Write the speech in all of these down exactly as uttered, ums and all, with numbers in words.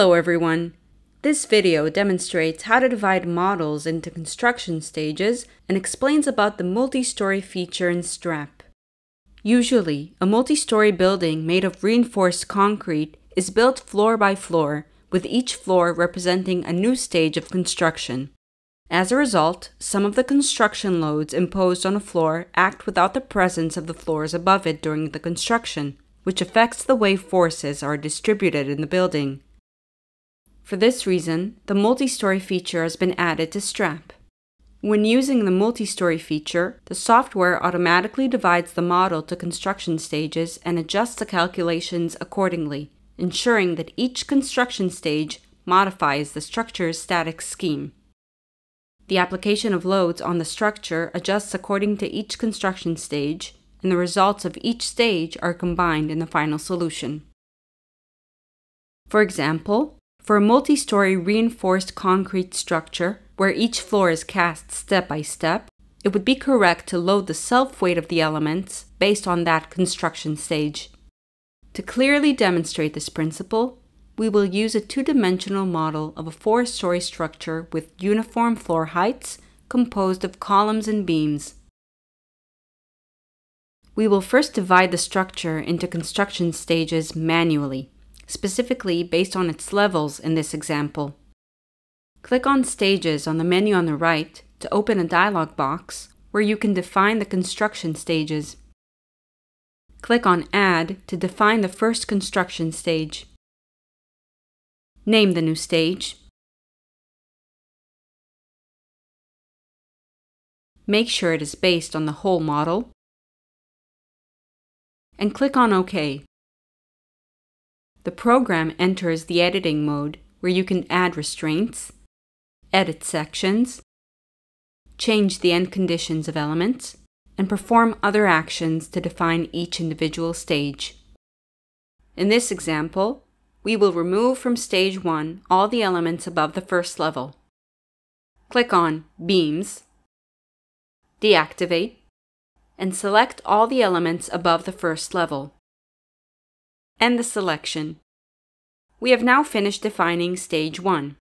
Hello everyone! This video demonstrates how to divide models into construction stages and explains about the multi-story feature in STRAP. Usually, a multi-story building made of reinforced concrete is built floor by floor, with each floor representing a new stage of construction. As a result, some of the construction loads imposed on a floor act without the presence of the floors above it during the construction, which affects the way forces are distributed in the building. For this reason, the multi-story feature has been added to STRAP. When using the multi-story feature, the software automatically divides the model to construction stages and adjusts the calculations accordingly, ensuring that each construction stage modifies the structure's static scheme. The application of loads on the structure adjusts according to each construction stage, and the results of each stage are combined in the final solution. For example, for a multi-story reinforced concrete structure, where each floor is cast step by step, it would be correct to load the self-weight of the elements based on that construction stage. To clearly demonstrate this principle, we will use a two-dimensional model of a four-story structure with uniform floor heights composed of columns and beams. We will first divide the structure into construction stages manually, specifically based on its levels in this example. Click on Stages on the menu on the right to open a dialog box where you can define the construction stages. Click on Add to define the first construction stage. Name the new stage. Make sure it is based on the whole model. And click on OK. The program enters the editing mode, where you can add restraints, edit sections, change the end conditions of elements, and perform other actions to define each individual stage. In this example, we will remove from stage one all the elements above the first level. Click on Beams, deactivate, and select all the elements above the first level. End the selection. We have now finished defining stage one.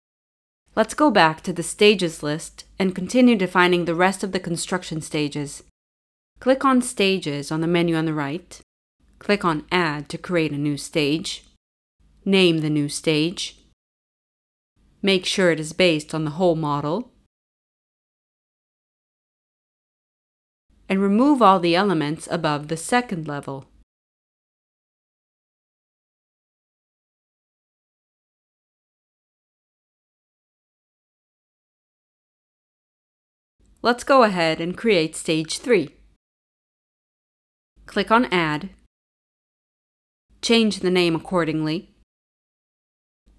Let's go back to the stages list and continue defining the rest of the construction stages. Click on Stages on the menu on the right. Click on Add to create a new stage. Name the new stage. Make sure it is based on the whole model. And remove all the elements above the second level. Let's go ahead and create stage three. Click on Add. Change the name accordingly.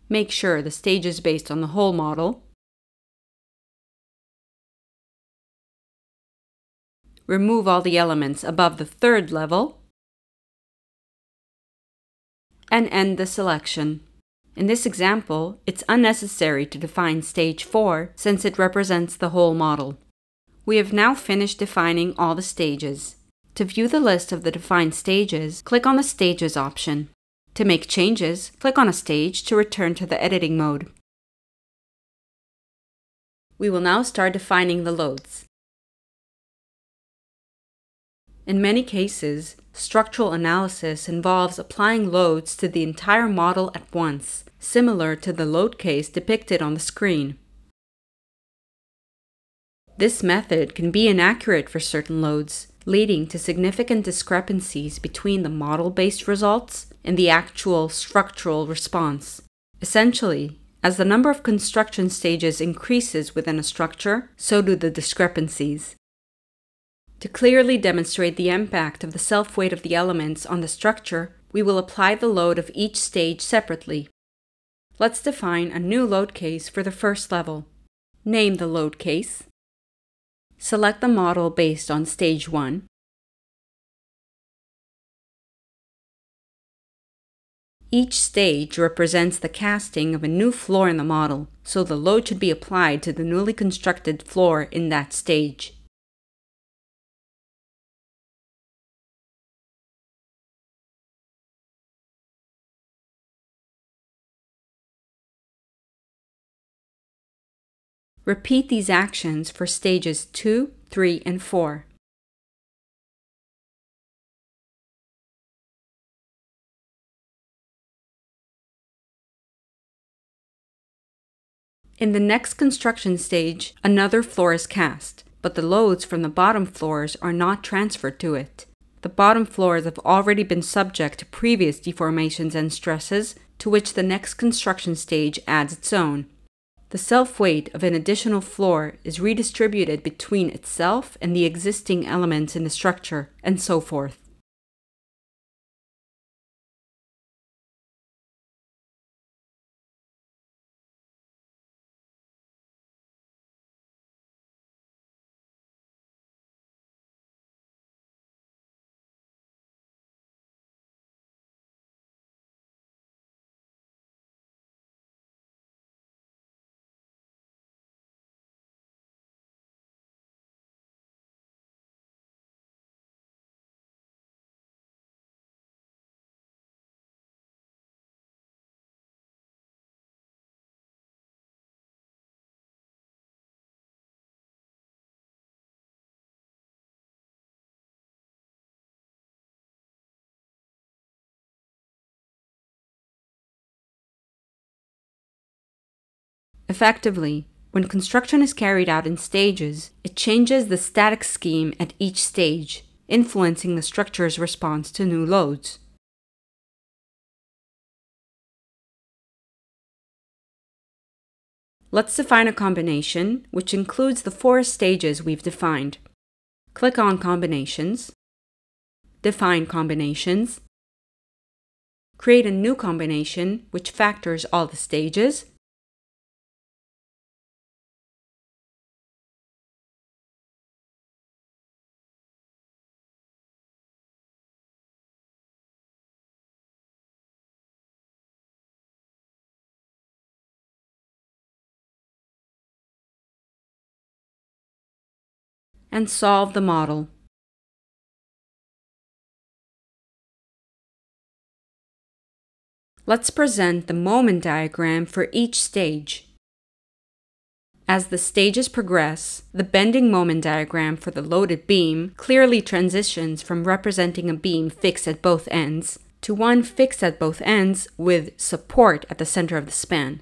Make sure the stage is based on the whole model. Remove all the elements above the third level. And end the selection. In this example, it's unnecessary to define stage four since it represents the whole model. We have now finished defining all the stages. To view the list of the defined stages, click on the Stages option. To make changes, click on a stage to return to the editing mode. We will now start defining the loads. In many cases, structural analysis involves applying loads to the entire model at once, similar to the load case depicted on the screen. This method can be inaccurate for certain loads, leading to significant discrepancies between the model-based results and the actual structural response. Essentially, as the number of construction stages increases within a structure, so do the discrepancies. To clearly demonstrate the impact of the self-weight of the elements on the structure, we will apply the load of each stage separately. Let's define a new load case for the first level. Name the load case. Select the model based on stage one. Each stage represents the casting of a new floor in the model, so the load should be applied to the newly constructed floor in that stage. Repeat these actions for stages two, three, and four. In the next construction stage, another floor is cast, but the loads from the bottom floors are not transferred to it. The bottom floors have already been subject to previous deformations and stresses, to which the next construction stage adds its own. The self-weight of an additional floor is redistributed between itself and the existing elements in the structure, and so forth. Effectively, when construction is carried out in stages, it changes the static scheme at each stage, influencing the structure's response to new loads. Let's define a combination, which includes the four stages we've defined. Click on Combinations, Define Combinations, create a new combination which factors all the stages, and solve the model. Let's present the moment diagram for each stage. As the stages progress, the bending moment diagram for the loaded beam clearly transitions from representing a beam fixed at both ends to one fixed at both ends with support at the center of the span.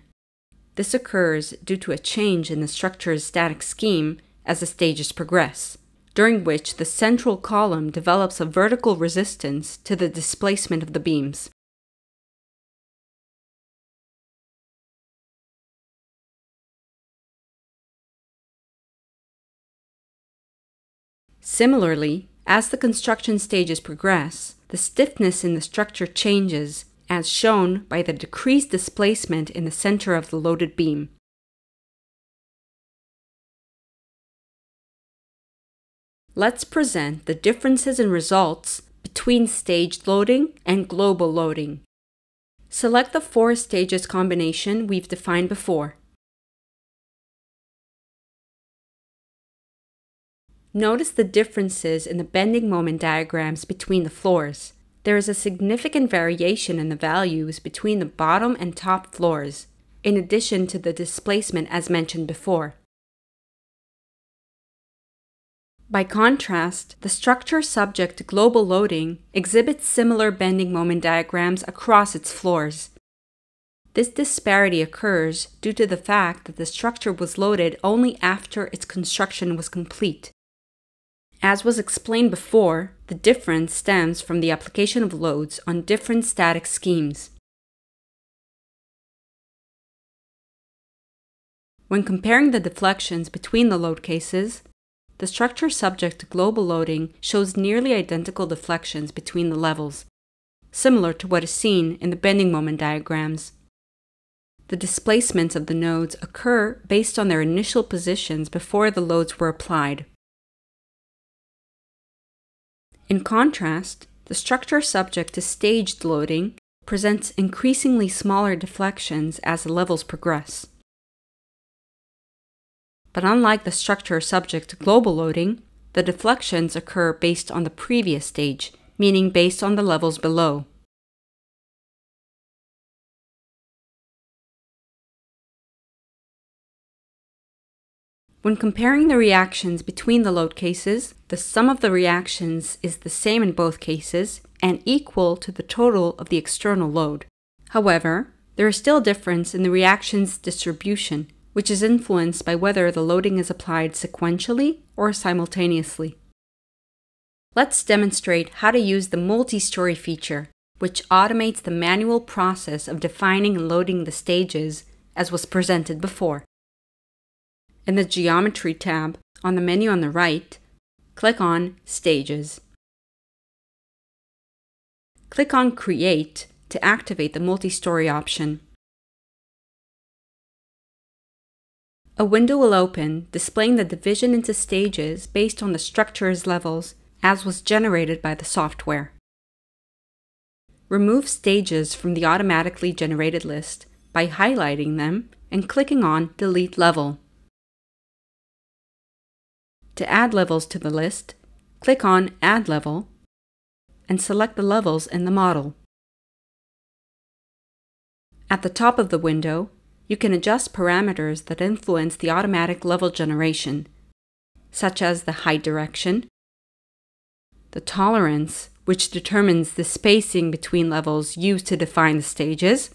This occurs due to a change in the structure's static scheme as the stages progress, during which the central column develops a vertical resistance to the displacement of the beams. Similarly, as the construction stages progress, the stiffness in the structure changes, as shown by the decreased displacement in the center of the loaded beam. Let's present the differences in results between staged loading and global loading. Select the four stages combination we've defined before. Notice the differences in the bending moment diagrams between the floors. There is a significant variation in the values between the bottom and top floors, in addition to the displacement as mentioned before. By contrast, the structure subject to global loading exhibits similar bending moment diagrams across its floors. This disparity occurs due to the fact that the structure was loaded only after its construction was complete. As was explained before, the difference stems from the application of loads on different static schemes. When comparing the deflections between the load cases, the structure subject to global loading shows nearly identical deflections between the levels, similar to what is seen in the bending moment diagrams. The displacements of the nodes occur based on their initial positions before the loads were applied. In contrast, the structure subject to staged loading presents increasingly smaller deflections as the levels progress. But unlike the structure subject to global loading, the deflections occur based on the previous stage, meaning based on the levels below. When comparing the reactions between the load cases, the sum of the reactions is the same in both cases and equal to the total of the external load. However, there is still a difference in the reaction's distribution, which is influenced by whether the loading is applied sequentially or simultaneously. Let's demonstrate how to use the multi-story feature, which automates the manual process of defining and loading the stages, as was presented before. In the Geometry tab, on the menu on the right, click on Stages. Click on Create to activate the multi-story option. A window will open displaying the division into stages based on the structure's levels, as was generated by the software. Remove stages from the automatically generated list by highlighting them and clicking on Delete Level. To add levels to the list, click on Add Level and select the levels in the model. At the top of the window, you can adjust parameters that influence the automatic level generation, such as the height direction, the tolerance, which determines the spacing between levels used to define the stages,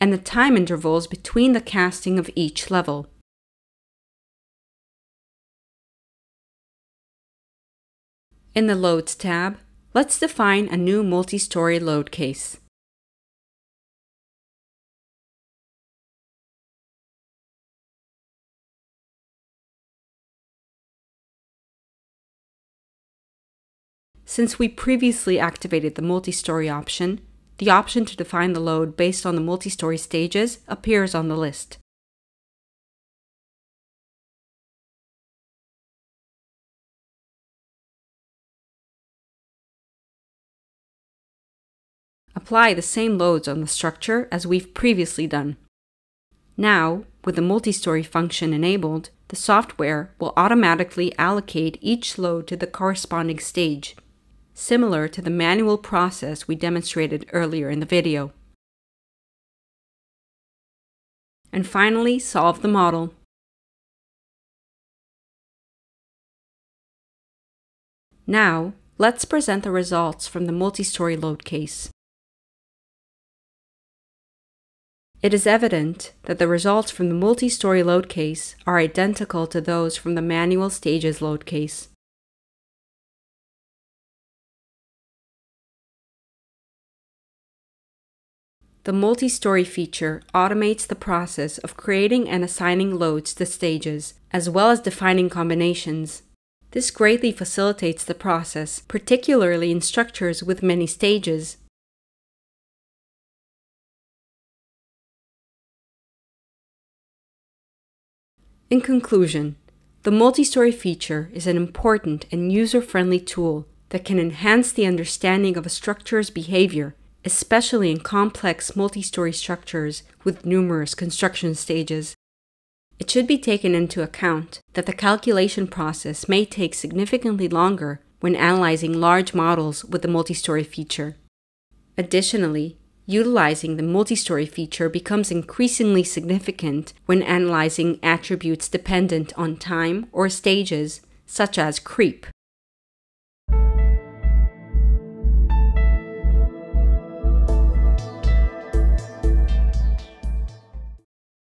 and the time intervals between the casting of each level. In the Loads tab, let's define a new multi-story load case. Since we previously activated the multi-story option, the option to define the load based on the multi-story stages appears on the list. Apply the same loads on the structure as we've previously done. Now, with the multi-story function enabled, the software will automatically allocate each load to the corresponding stage, similar to the manual process we demonstrated earlier in the video. And finally, solve the model. Now, let's present the results from the multi-story load case. It is evident that the results from the multi-story load case are identical to those from the manual stages load case. The multi-story feature automates the process of creating and assigning loads to stages, as well as defining combinations. This greatly facilitates the process, particularly in structures with many stages. In conclusion, the multi-story feature is an important and user-friendly tool that can enhance the understanding of a structure's behavior, especially in complex multi-story structures with numerous construction stages. It should be taken into account that the calculation process may take significantly longer when analyzing large models with the multi-story feature. Additionally, utilizing the multi-story feature becomes increasingly significant when analyzing attributes dependent on time or stages, such as creep.